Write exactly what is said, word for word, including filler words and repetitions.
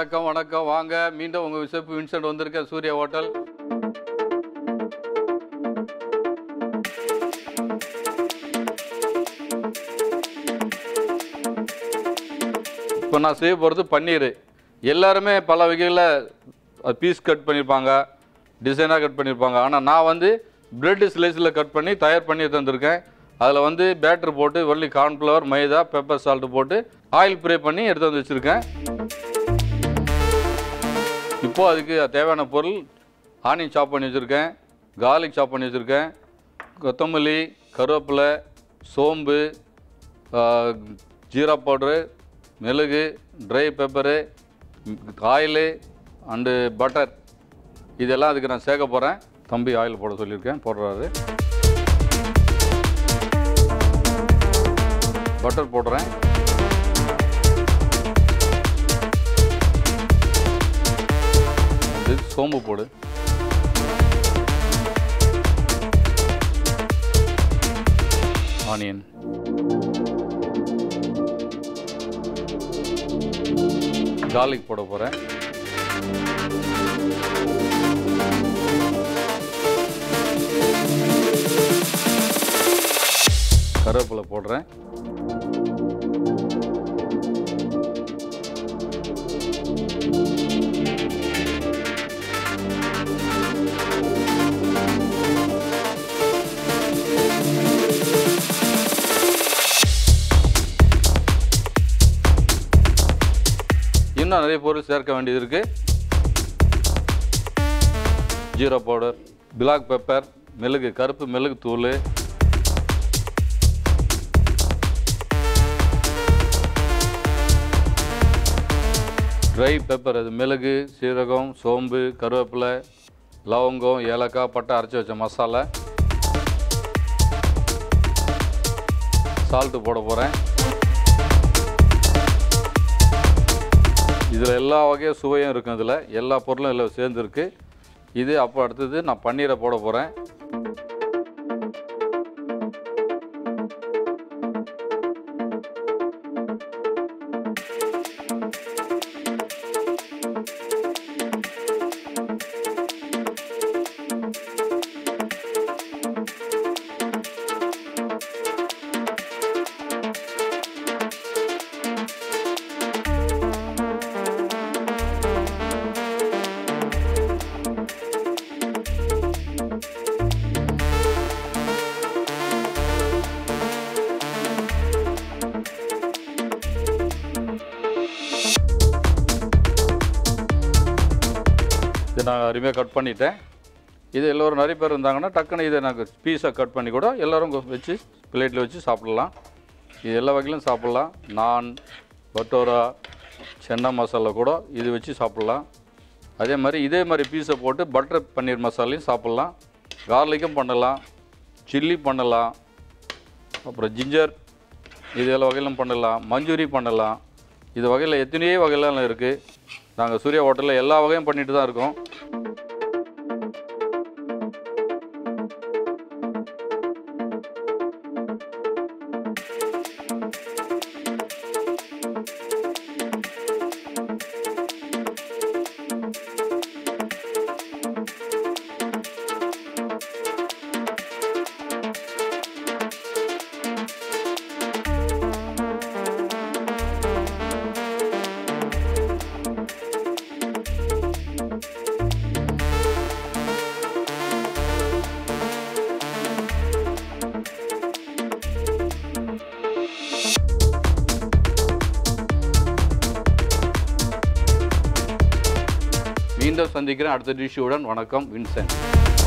வணக்கம் வணக்கம் வாங்க மீண்டும் உங்க விசேப்பு வின்சென்ட் வந்திருக்க சூர்யா ஹோட்டல். இப்போ நான் செய்ய போகிறது பன்னீர். எல்லாருமே பல வகையில் பீஸ் கட் பண்ணியிருப்பாங்க, டிசைனாக கட் பண்ணியிருப்பாங்க. ஆனால் நான் வந்து பிரெட் ஸ்லைஸில் கட் பண்ணி தயார் பண்ணி தந்திருக்கேன். அதில் வந்து பேட்டர் போட்டு only cornflour, maida, pepper, salt போட்டு ஆயில் ப்ரே பண்ணி எடுத்து வந்து வச்சுருக்கேன். இப்போது அதுக்கு தேவையான பொருள் ஆனியன் சாப் பண்ணி வச்சுருக்கேன், கார்லிக் சாப் பண்ணி வச்சுருக்கேன், கொத்தமல்லி, கருவேப்பிலை, சோம்பு, ஜீரா பவுடரு, மிளகு, dry pepper, oil and butter. இதெல்லாம் அதுக்கு நான் சேர்க்க போகிறேன். தம்பி ஆயில் போட சொல்லியிருக்கேன், போடுறாரு. பட்டர் போடுறேன். இது சோம்பு போடு. ஆனியன். கார்லிக் போட போகிறேன். கருவேப்பிலை போடுறேன். இன்னும் நிறைய பொருள் சேர்க்க வேண்டியது இருக்குது. ஜீரா பவுடர், பிளாக் பெப்பர், மிளகு, கருப்பு மிளகு தூள், ட்ரை பெப்பர், அது மிளகு, சீரகம், சோம்பு, கருவேப்பிலை, லவங்கம், ஏலக்காய், பட்டை அரைச்சி வச்ச மசாலா, சால்ட்டு போட போகிறேன். இதில் எல்லா வகையும் சுவையும் இருக்கும். இதில் எல்லா பொருளும் இதில் சேர்ந்துருக்கு. இது அப்போ அடுத்தது நான் பன்னீரை போட போகிறேன். இதை நான் அருமையாக கட் பண்ணிட்டேன். இது எல்லோரும் நிறைய பேர் இருந்தாங்கன்னா டக்குன்னு இதை நாங்கள் பீஸாக கட் பண்ணி கூட எல்லோரும் வச்சு பிளேட்டில் வச்சு சாப்பிட்லாம். இது எல்லா வகையிலும் சாப்பிட்லாம். நான் பட்டோரா, சென்னா மசாலா கூட இது வச்சு சாப்பிட்லாம். அதே மாதிரி இதே மாதிரி பீஸை போட்டு பட்டர் பன்னீர் மசாலையும் சாப்பிட்லாம். கார்லிக்கும் பண்ணலாம், சில்லி பண்ணலாம், அப்புறம் ஜிஞ்சர், இது எல்லா வகையிலும் பண்ணலாம். மஞ்சூரி பண்ணலாம். இது வகையில் எத்தனையே வகையிலாம் இருக்குது. நாங்கள் சூர்யா ஹோட்டலில் எல்லா வகையும் பண்ணிட்டு தான் இருக்கோம். சந்திக்கிறேன் அடுத்த டிஷ்ஷுடன். வணக்கம் வின்சென்ட்.